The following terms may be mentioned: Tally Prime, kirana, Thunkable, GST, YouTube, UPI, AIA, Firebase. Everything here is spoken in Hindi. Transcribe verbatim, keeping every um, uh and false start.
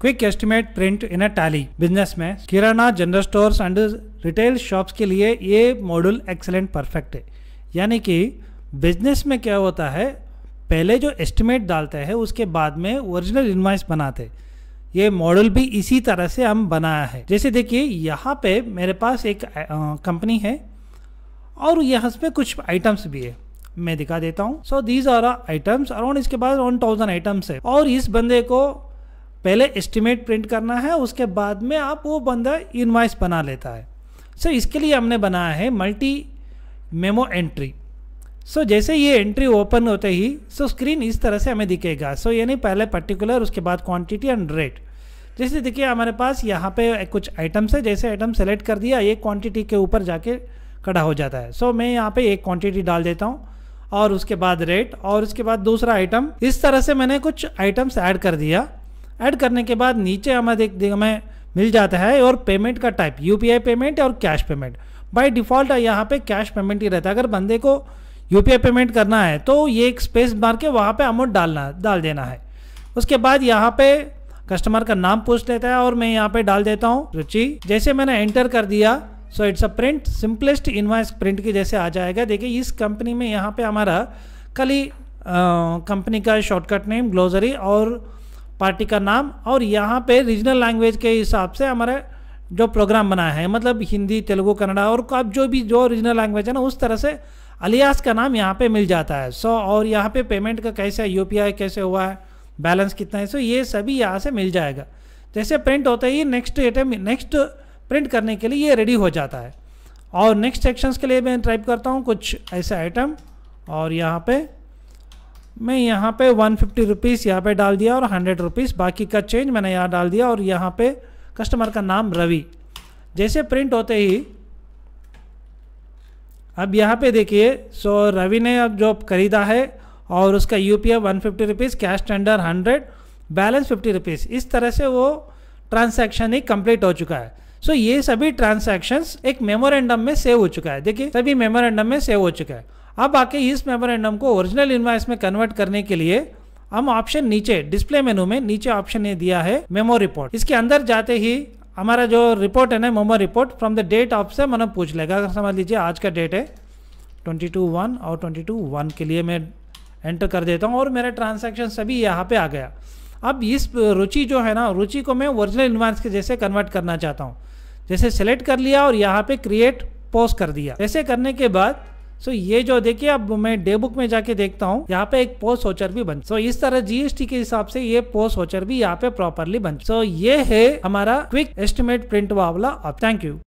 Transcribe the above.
Quick estimate print in a Tally. Business में किराना, general stores and retail shops के लिए ये मॉड्यूल एक्सेलेंट परफेक्ट है। यानी कि बिजनेस में क्या होता है, पहले जो एस्टिमेट डालते हैं उसके बाद में ओरिजिनल इनवॉइस बनाते हैं। ये मॉडल भी इसी तरह से हम बनाया है। जैसे देखिए यहाँ पे मेरे पास एक कंपनी है और यहाँ पे कुछ आइटम्स भी है, मैं दिखा देता हूँ। So these are items around, इसके बाद वन थाउजेंड आइटम्स है। और इस बंदे को पहले एस्टिमेट प्रिंट करना है, उसके बाद में आप वो बंदा इनवॉइस बना लेता है। सो so, इसके लिए हमने बनाया है multi memo entry. So so, जैसे ये एंट्री ओपन होते ही सो so स्क्रीन इस तरह से हमें दिखेगा। सो so, यानी पहले पर्टिकुलर, उसके बाद क्वांटिटी एंड रेट। जैसे देखिए हमारे पास यहाँ पे कुछ आइटम्स है, जैसे आइटम सेलेक्ट कर दिया ये क्वांटिटी के ऊपर जाके खड़ा हो जाता है। सो so, मैं यहाँ पे एक क्वांटिटी डाल देता हूँ और उसके बाद रेट और उसके बाद दूसरा आइटम। इस तरह से मैंने कुछ आइटम्स ऐड कर दिया। ऐड करने के बाद नीचे हमें देख देख हमें मिल जाता है और पेमेंट का टाइप, यूपीआई पेमेंट और कैश पेमेंट। बाय डिफ़ॉल्ट यहाँ पे कैश पेमेंट ही रहता है। अगर बंदे को यूपीआई पेमेंट करना है तो ये एक स्पेस मार के वहाँ पे अमाउंट डालना डाल देना है। उसके बाद यहाँ पे कस्टमर का नाम पूछ लेता है और मैं यहाँ पे डाल देता हूँ रुचि। जैसे मैंने एंटर कर दिया so it's a print, simplest invoice print के जैसे आ जाएगा। देखिए इस कंपनी में यहाँ पे हमारा खाली कंपनी का शॉर्टकट नेम, ग्लोजरी और पार्टी का नाम, और यहाँ पे रीजनल लैंग्वेज के हिसाब से हमारा जो प्रोग्राम बनाया है, मतलब हिंदी, तेलुगु, कन्नड़ा और अब जो भी जो रीजनल लैंग्वेज है ना उस तरह से अलियास का नाम यहाँ पे मिल जाता है। सो so, और यहाँ पे पेमेंट का कैसे है, यूपीआई कैसे हुआ है, बैलेंस कितना है, सो so, ये सभी यहाँ से मिल जाएगा। जैसे प्रिंट होता ही नेक्स्ट आइटम, नेक्स्ट प्रिंट करने के लिए ये रेडी हो जाता है। और नेक्स्ट सेक्शंस के लिए मैं टाइप करता हूँ कुछ ऐसे आइटम और यहाँ पे मैं यहाँ पे वन फिफ्टी रुपीज़ यहाँ पर डाल दिया और हंड्रेड रुपीज़ बाकी का चेंज मैंने यहाँ डाल दिया। और यहाँ पर कस्टमर का नाम रवि। जैसे प्रिंट होते ही अब यहाँ पे देखिए सो रवि ने अब जो खरीदा है और उसका UPI one fifty rupees, cash tender hundred, balance fifty rupees. इस तरह से वो ट्रांसैक्शन ही कंप्लीट हो चुका है। सो so, ये सभी ट्रांसैक्शंस एक मेमोरेंडम में सेव हो चुका है। देखिए सभी मेमोरेंडम में सेव हो चुका है। अब आके इस मेमोरेंडम को ओरिजिनल इनवॉइस में कन्वर्ट करने के लिए हम ऑप्शन नीचे डिस्प्ले मेनू में नीचे ऑप्शन ने दिया है मेमो रिपोर्ट। इसके अंदर जाते ही हमारा जो रिपोर्ट है ना memo report from the date of से मैंने पूछ लेगा। अगर समझ लीजिए आज का डेट है ट्वेंटी टू वन और ट्वेंटी टू वन के लिए मैं एंटर कर देता हूँ और मेरा ट्रांजैक्शन सभी यहाँ पे आ गया। अब इस रुचि जो है ना, रुचि को मैं ओरिजिनल इनवॉइस के जैसे कन्वर्ट करना चाहता हूँ। जैसे सेलेक्ट कर लिया और यहाँ पे क्रिएट पोस्ट कर दिया। ऐसे करने के बाद सो ये जो देखिए अब मैं डे बुक में जाके देखता हूँ यहाँ पे एक पोस्ट होचर भी बन। सो इस तरह जीएसटी के हिसाब से ये पोस्ट होचर भी यहाँ पे प्रॉपरली बन। सो ये है हमारा क्विक एस्टिमेट प्रिंट वाला। Thank you.